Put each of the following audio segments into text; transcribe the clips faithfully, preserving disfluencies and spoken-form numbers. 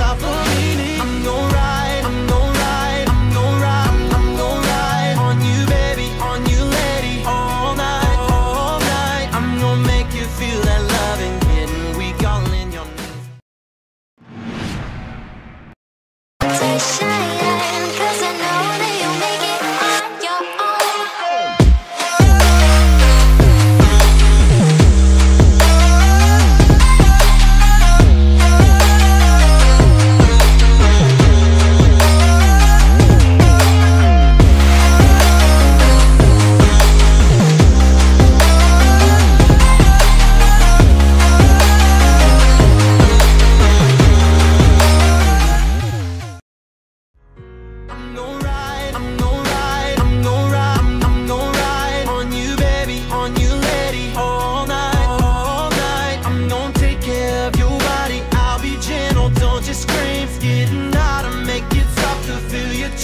stop believing. I'm gonna ride, I'm gonna ride, I'm gonna ride, I'm gonna ride on you, baby, on you, lady, all night, all night. I'm gonna make you feel that loving, getting weak all in your knees.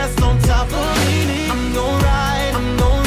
Just on top of me, I'm gonna ride, I'm gonna